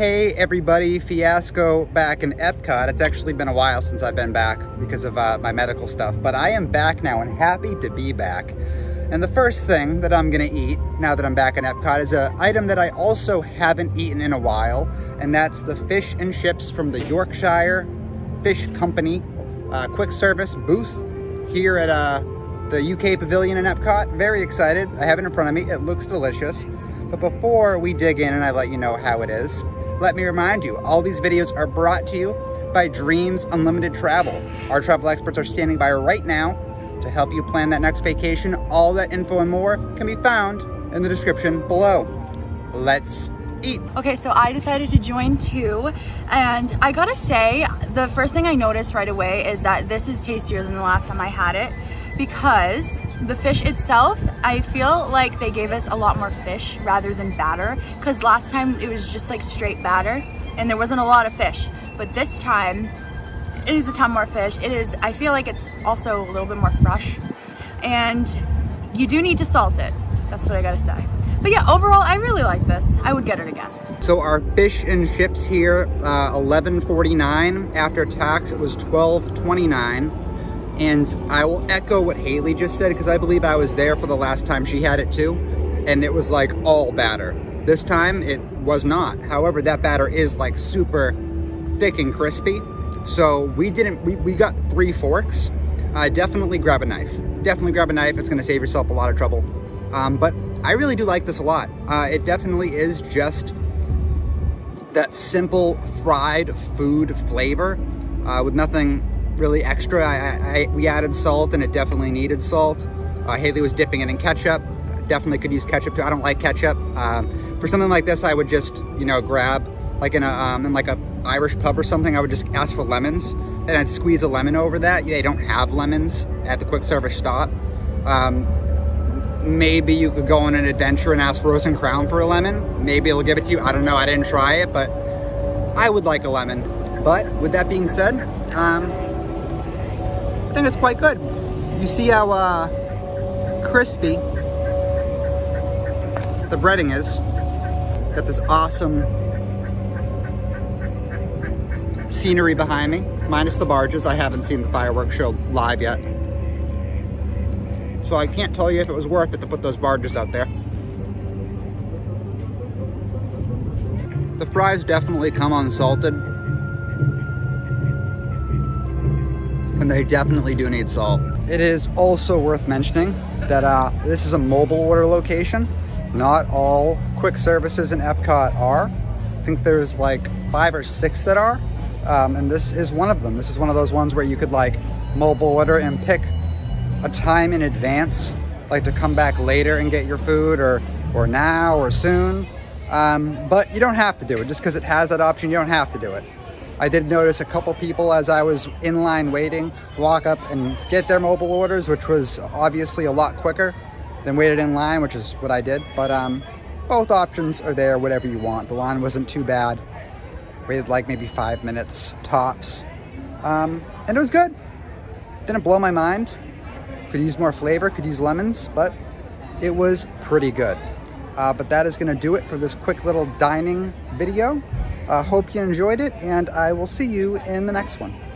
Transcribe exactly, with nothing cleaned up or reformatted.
Hey everybody, Fiasco back in Epcot. It's actually been a while since I've been back because of uh, my medical stuff, but I am back now and happy to be back. And the first thing that I'm gonna eat now that I'm back in Epcot is an item that I also haven't eaten in a while, and that's the fish and chips from the Yorkshire Fish Company uh, quick service booth here at uh, the U K Pavilion in Epcot. Very excited, I have it in front of me, it looks delicious. But before we dig in and I let you know how it is, let me remind you, all these videos are brought to you by Dreams Unlimited Travel. Our travel experts are standing by right now to help you plan that next vacation. All that info and more can be found in the description below. Let's eat. Okay, so I decided to join two, and I gotta say, the first thing I noticed right away is that this is tastier than the last time I had it, because the fish itself, I feel like they gave us a lot more fish rather than batter, because last time it was just like straight batter and there wasn't a lot of fish. But this time it is a ton more fish. It is, I feel like it's also a little bit more fresh, and you do need to salt it. That's what I gotta say. But yeah, overall, I really like this. I would get it again. So our fish and chips here, uh, eleven forty-nine. After tax, it was twelve twenty-nine. And I will echo what Haley just said, because I believe I was there for the last time she had it too, and it was like all batter. This time it was not. However, that batter is like super thick and crispy. So we didn't, we, we got three forks. Uh, definitely grab a knife. Definitely grab a knife. It's gonna save yourself a lot of trouble. Um, but I really do like this a lot. Uh, it definitely is just that simple fried food flavor uh, with nothing really extra. I, I, we added salt, and it definitely needed salt. Uh, Haley was dipping it in ketchup. Definitely could use ketchup too. I don't like ketchup. Um, for something like this, I would just, you know, grab like in a um, in like a Irish pub or something. I would just ask for lemons, and I'd squeeze a lemon over that. They don't have lemons at the quick service stop. Um, maybe you could go on an adventure and ask Rose and Crown for a lemon. Maybe it'll give it to you. I don't know. I didn't try it, but I would like a lemon. But with that being said, um, I think it's quite good. You see how uh, crispy the breading is. Got this awesome scenery behind me, minus the barges. I haven't seen the fireworks show live yet, so I can't tell you if it was worth it to put those barges out there. The fries definitely come unsalted, and they definitely do need salt. It is also worth mentioning that uh, this is a mobile order location. Not all quick services in Epcot are. I think there's like five or six that are, um, and this is one of them. This is one of those ones where you could like mobile order and pick a time in advance, like to come back later and get your food, or, or now or soon. Um, but you don't have to do it. Just because it has that option, you don't have to do it. I did notice a couple people as I was in line waiting walk up and get their mobile orders, which was obviously a lot quicker than waited in line, which is what I did. But um, both options are there, whatever you want. The line wasn't too bad. Waited like maybe five minutes tops. Um, and it was good. Didn't blow my mind. Could use more flavor, could use lemons, but it was pretty good. Uh, but that is gonna do it for this quick little dining video. I uh, hope you enjoyed it, and I will see you in the next one.